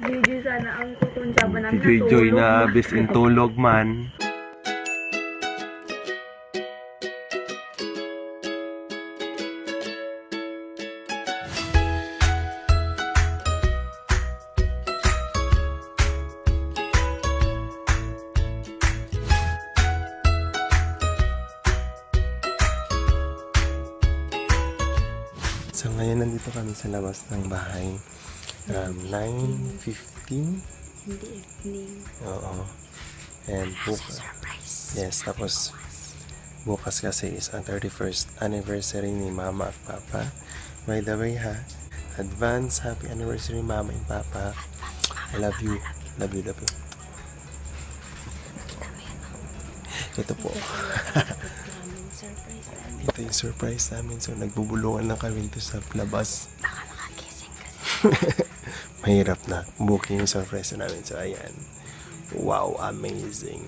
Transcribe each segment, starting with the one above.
Video sana ang kukunjaban namin. Si Joy na bis in tulog man. So ngayon nandito kami sa labas ng bahay. 9:15 in the evening. Oo. And bukas. Yes, tapos bukas kasi is ang 31st anniversary ni Mama at Papa. By the way ha, advance happy anniversary Mama and Papa. I love you. Love you, love you. Ito po. Ito yung surprise namin. So, nagbubulungan lang kami dito sa labas. Baka makakissing kasi. Mahirap na. Booking yung surprise namin. So, ayan. Wow, amazing.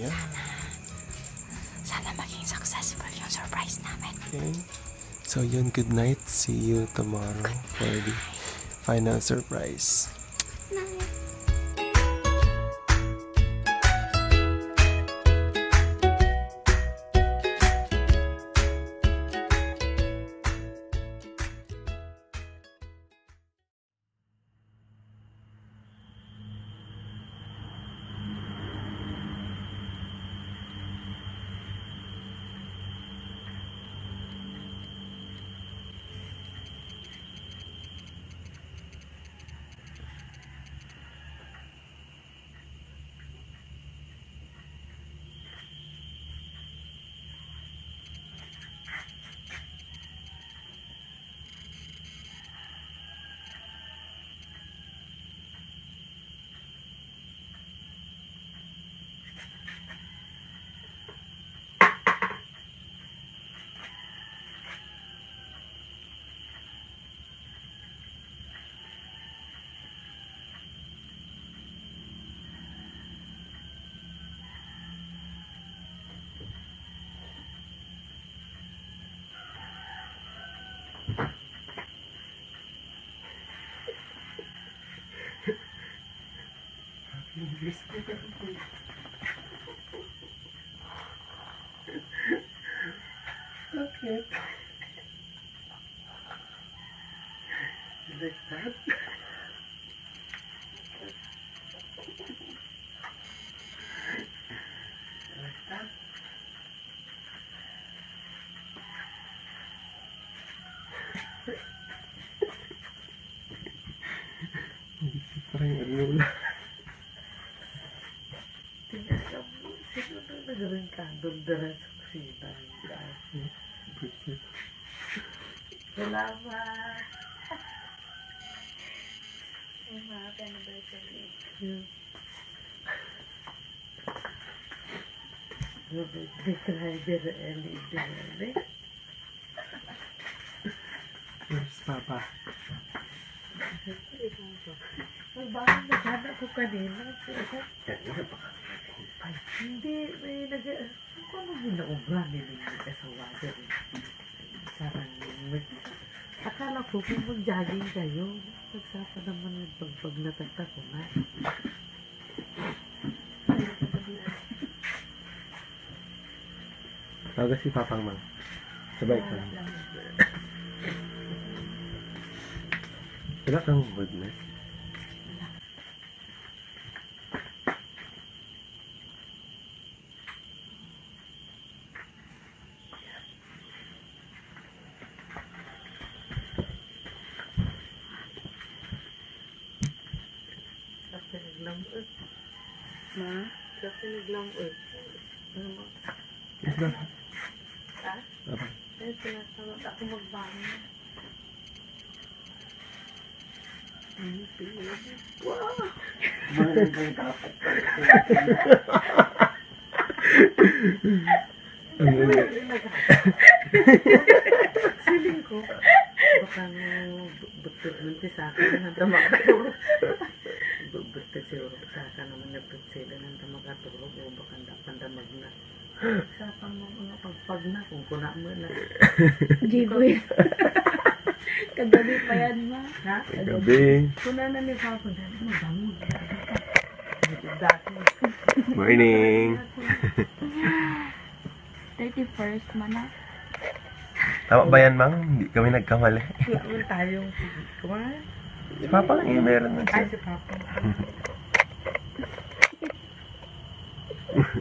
Ayan. Sana maging successful yung surprise namin. Okay. So, yun. Good night. See you tomorrow for the final surprise. Nice. Okay. Like that? Dulduran sa kusina. Salamat! Ang happy anniversary. Di driver Eli Dele. Yes, Papa. Magbahan na sana ko kanina. Kanina pa ka. Ay, hindi. May nag- kung ano ginaubra nila yung asawa dyan. Sarang, akala ko kung mag-jogging kayo, nagsapa naman yung pagpag natata ko na. Taga si Papang Mang. Sabay ka lang. Wala kang badness. Ma, kasi naglang-ul. Ano mo? Ito na. Ha? Apa? Ay, pinasamot ako magbangon. Ano, pinig? Wow! Mayroon bang dapat ka? Ano mo? Siling ko. Baka nang buktog nunti sa akin. Ang tamakatulog. Basta si Roxasa naman nagpinsela ng tamag-atulog o baka pandamag na. Sapang mo mga pagpag na kung kuna mo na. Jiboy. Kagabi pa yan ma. Ha? Kagabi. Kuna na ni Papa. Dali mo bangun. Morning. 31st man na. Tama ba yan, Mang? Hindi kami nagkamali. Wala mo tayong kumari. Si Papa lang yung meron na siya. Ay, si Papa.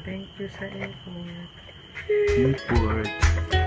Thank you sa airport.